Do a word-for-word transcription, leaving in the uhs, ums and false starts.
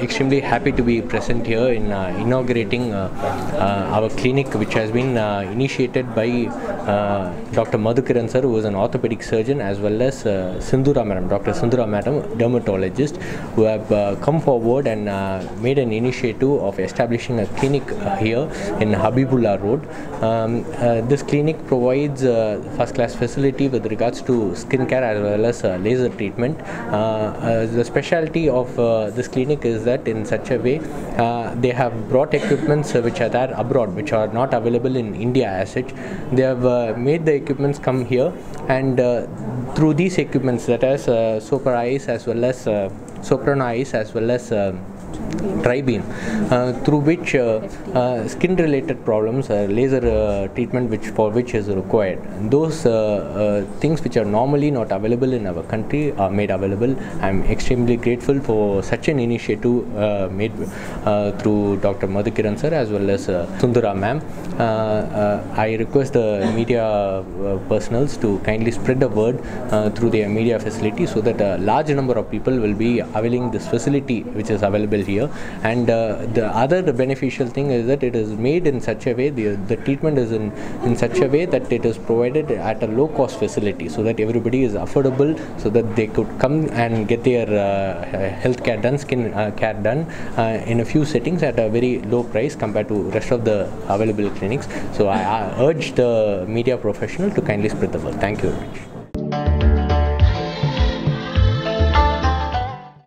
Extremely happy to be present here in uh, inaugurating uh, uh, our clinic, which has been uh, initiated by uh, Doctor Madhukiran sir, who is an orthopedic surgeon, as well as uh, Sindhura madam, Doctor Sindhura madam, dermatologist, who have uh, come forward and uh, made an initiative of establishing a clinic uh, here in Habibullah Road. Um, uh, this clinic provides uh, first-class facility with regards to skin care as well as uh, laser treatment. Uh, uh, the specialty of uh, this clinic is that in such a way uh, they have brought equipments uh, which are there abroad, which are not available in India as such. They have uh, made the equipments come here, and uh, through these equipments, that is uh, Soprano ice as well as uh, Soprano ice as well as uh, Bean, uh, through which uh, uh, skin related problems, uh, laser uh, treatment which for which is required, those uh, uh, things which are normally not available in our country are made available. I am extremely grateful for such an initiative uh, made uh, through Doctor Madhukiran sir as well as uh, Sindhura ma'am. Uh, uh, I request the media uh, personals to kindly spread the word uh, through their media facility, so that a large number of people will be availing this facility which is available here. And uh, the other beneficial thing is that it is made in such a way, the, the treatment is in, in such a way that it is provided at a low cost facility, so that everybody is affordable, so that they could come and get their uh, health care done, skin uh, care done uh, in a few settings at a very low price compared to rest of the available clinics. So I, I urge the media professional to kindly spread the word. Thank you very much.